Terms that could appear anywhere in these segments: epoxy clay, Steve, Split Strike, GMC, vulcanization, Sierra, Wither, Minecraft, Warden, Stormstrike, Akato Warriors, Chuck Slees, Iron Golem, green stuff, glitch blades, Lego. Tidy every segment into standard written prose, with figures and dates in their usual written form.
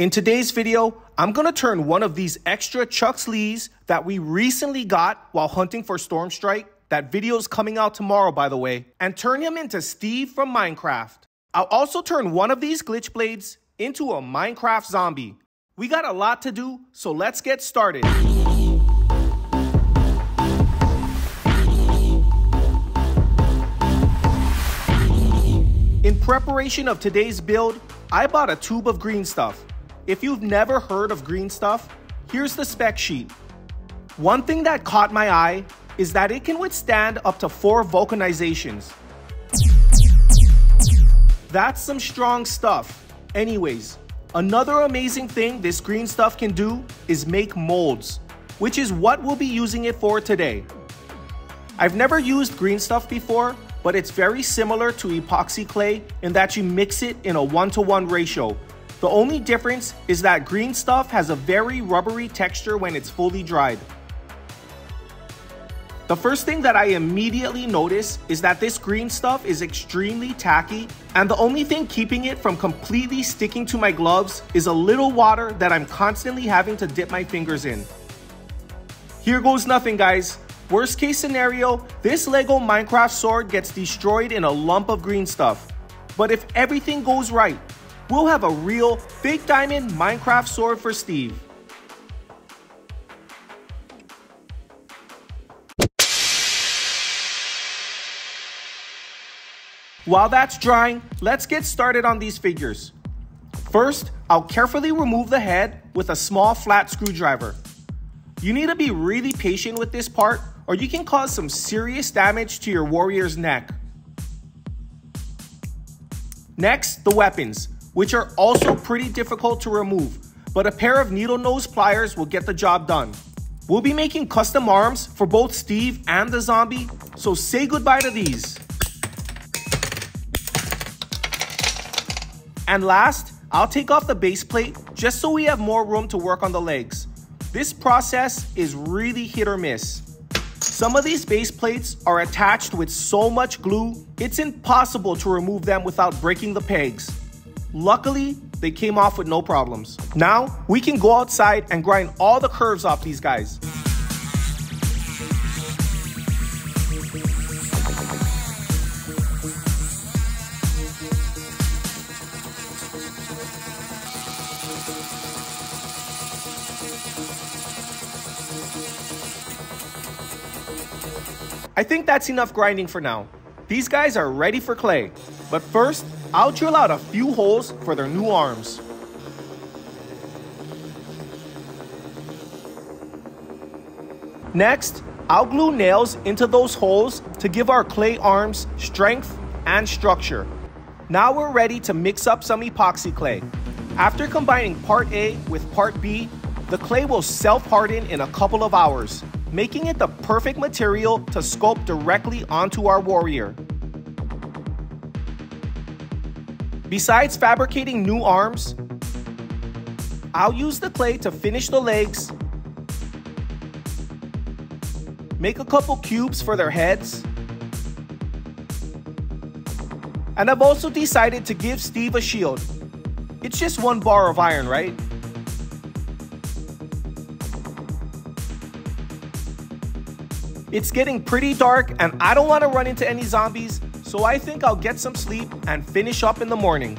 In today's video, I'm going to turn one of these extra Chuck Slees that we recently got while hunting for Stormstrike, that video's coming out tomorrow by the way, and turn him into Steve from Minecraft. I'll also turn one of these glitch blades into a Minecraft zombie. We got a lot to do, so let's get started. In preparation of today's build, I bought a tube of green stuff. If you've never heard of green stuff, here's the spec sheet. One thing that caught my eye is that it can withstand up to 4 vulcanizations. That's some strong stuff. Anyways, another amazing thing this green stuff can do is make molds, which is what we'll be using it for today. I've never used green stuff before, but it's very similar to epoxy clay in that you mix it in a 1-to-1 ratio. The only difference is that green stuff has a very rubbery texture when it's fully dried. The first thing that I immediately notice is that this green stuff is extremely tacky, and the only thing keeping it from completely sticking to my gloves is a little water that I'm constantly having to dip my fingers in. Here goes nothing, guys. Worst case scenario, this Lego Minecraft sword gets destroyed in a lump of green stuff. But if everything goes right, we'll have a real big diamond Minecraft sword for Steve. While that's drying, let's get started on these figures. First, I'll carefully remove the head with a small flat screwdriver. You need to be really patient with this part, or you can cause some serious damage to your warrior's neck. Next, the weapons, which are also pretty difficult to remove, but a pair of needle nose pliers will get the job done. We'll be making custom arms for both Steve and the zombie, so say goodbye to these. And last, I'll take off the base plate just so we have more room to work on the legs. This process is really hit or miss. Some of these base plates are attached with so much glue, it's impossible to remove them without breaking the pegs. Luckily, they came off with no problems. Now, we can go outside and grind all the curves off these guys. I think that's enough grinding for now. These guys are ready for clay, but first, I'll drill out a few holes for their new arms. Next, I'll glue nails into those holes to give our clay arms strength and structure. Now we're ready to mix up some epoxy clay. After combining part A with part B, the clay will self-harden in a couple of hours, making it the perfect material to sculpt directly onto our warrior. Besides fabricating new arms, I'll use the clay to finish the legs, make a couple cubes for their heads, and I've also decided to give Steve a shield. It's just 1 bar of iron, right? It's getting pretty dark and I don't want to run into any zombies, so I think I'll get some sleep and finish up in the morning.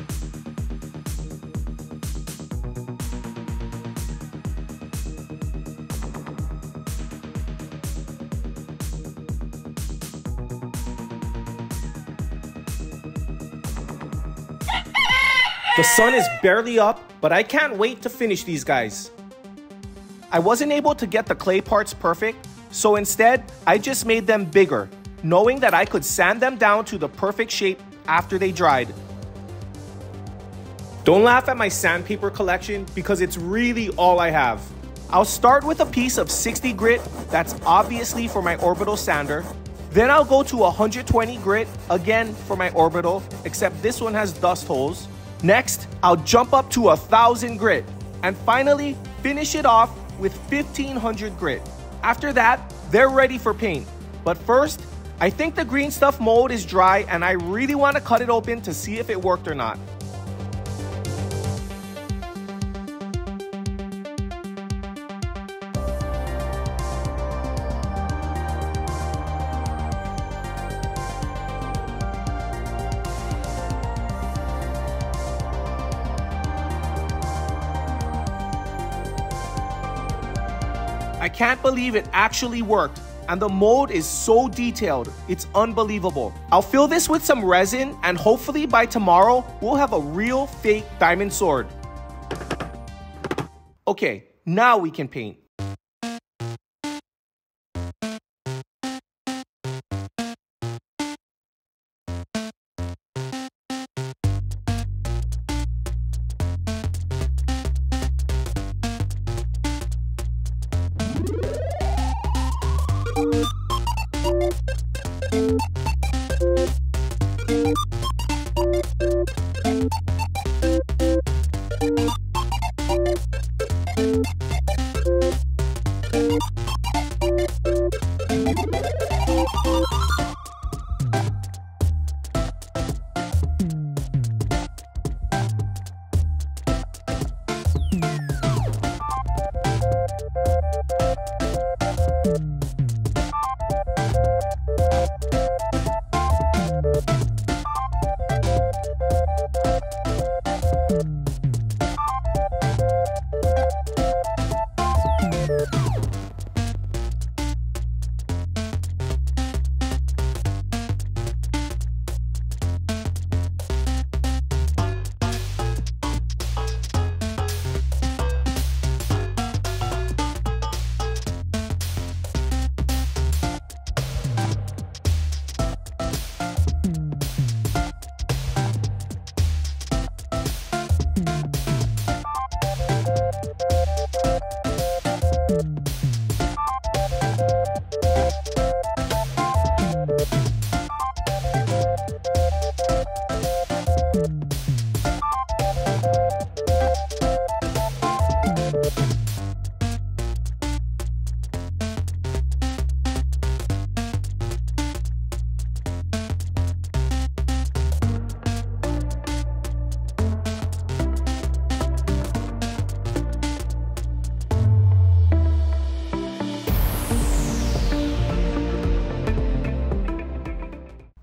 The sun is barely up, but I can't wait to finish these guys. I wasn't able to get the clay parts perfect, so instead, I just made them bigger, knowing that I could sand them down to the perfect shape after they dried. Don't laugh at my sandpaper collection because it's really all I have. I'll start with a piece of 60 grit that's obviously for my orbital sander. Then I'll go to 120 grit, again for my orbital, except this one has dust holes. Next, I'll jump up to 1000 grit. And finally, finish it off with 1500 grit. After that, they're ready for paint. But first, I think the green stuff mold is dry and I really want to cut it open to see if it worked or not. I can't believe it actually worked. And the mold is so detailed, it's unbelievable. I'll fill this with some resin and hopefully by tomorrow, we'll have a real fake diamond sword. Okay, now we can paint.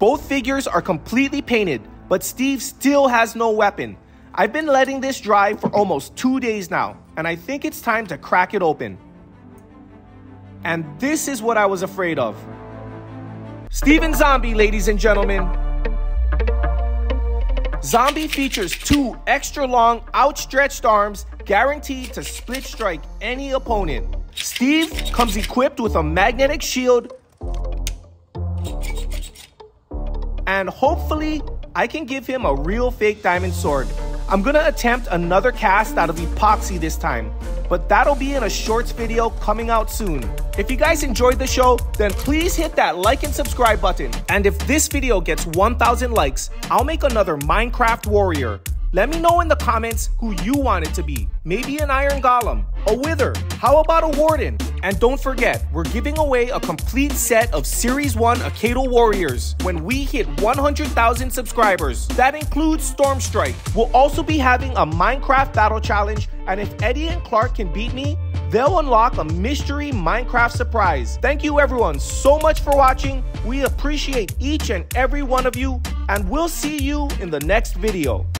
Both figures are completely painted, but Steve still has no weapon. I've been letting this dry for almost 2 days now, and I think it's time to crack it open. And this is what I was afraid of. Steven Zombie, ladies and gentlemen. Zombie features two extra long, outstretched arms guaranteed to split strike any opponent. Steve comes equipped with a magnetic shield, and hopefully I can give him a real fake diamond sword. I'm gonna attempt another cast out of epoxy this time, but that'll be in a shorts video coming out soon. If you guys enjoyed the show, then please hit that like and subscribe button. And if this video gets 1,000 likes, I'll make another Minecraft warrior. Let me know in the comments who you want it to be. Maybe an Iron Golem, a Wither, how about a Warden? And don't forget, we're giving away a complete set of Series 1 Akato Warriors when we hit 100,000 subscribers. That includes Stormstrike. We'll also be having a Minecraft Battle Challenge, and if Eddie and Clark can beat me, they'll unlock a mystery Minecraft surprise. Thank you everyone so much for watching. We appreciate each and every one of you, and we'll see you in the next video.